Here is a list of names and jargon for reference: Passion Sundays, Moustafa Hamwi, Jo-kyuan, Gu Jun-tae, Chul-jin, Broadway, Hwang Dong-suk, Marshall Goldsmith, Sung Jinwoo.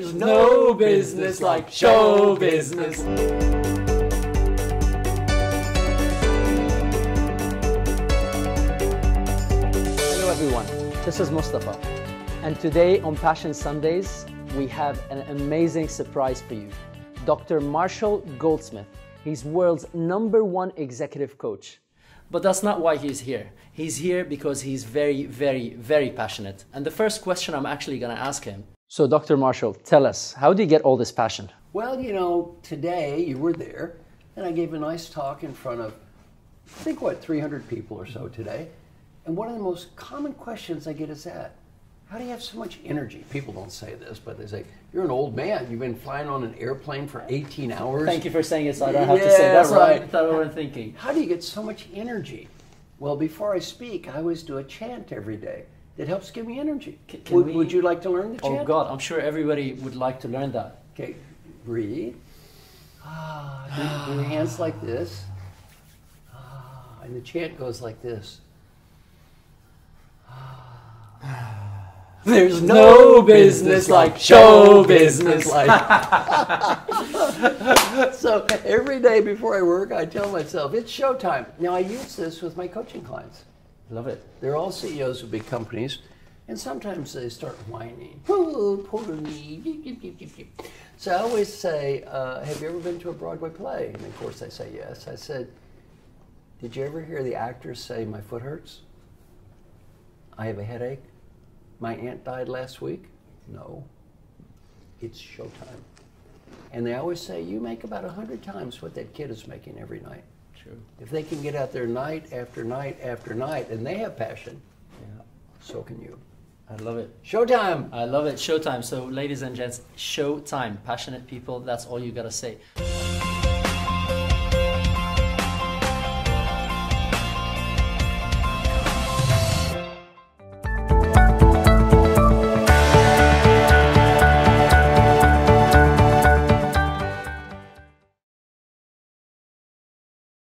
There's no business like show business. Hello everyone, this is Moustafa, and today on Passion Sundays we have an amazing surprise for you. Dr. Marshall Goldsmith, he's world's #1 executive coach. But that's not why he's here. He's here because he's very, very, very passionate. And the first question I'm actually going to ask him. So Dr. Marshall, tell us, how do you get all this passion? Well, you know, today you were there and I gave a nice talk in front of, I think, what, 300 people or so today. And one of the most common questions I get is that, how do you have so much energy? People don't say this, but they say, you're an old man. You've been flying on an airplane for 18 hours. Thank you for saying it, so I don't have to say it. That's right. What I thought I was thinking. How do you get so much energy? Well, before I speak, I always do a chant every day that helps give me energy. Would you like to learn the chant? Oh, God, I'm sure everybody would like to learn that. Okay, breathe. Ah, do your hands like this. Ah, and the chant goes like this. Ah. There's no business like show business like. So every day before I work, I tell myself, it's showtime. Now, I use this with my coaching clients. Love it. They're all CEOs of big companies, and sometimes they start whining. Oh, poor me. So I always say, have you ever been to a Broadway play? And of course they say yes. I said, did you ever hear the actors say, my foot hurts? I have a headache? My aunt died last week? No. It's showtime. And they always say, you make about 100 times what that kid is making every night. True. If they can get out there night after night after night, and they have passion, yeah, so can you. I love it. Showtime! I love it. Showtime. So ladies and gents, showtime. Passionate people, that's all you gotta say.